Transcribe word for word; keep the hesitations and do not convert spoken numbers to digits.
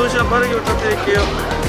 좋은 시간 빠르게 부탁드릴게요.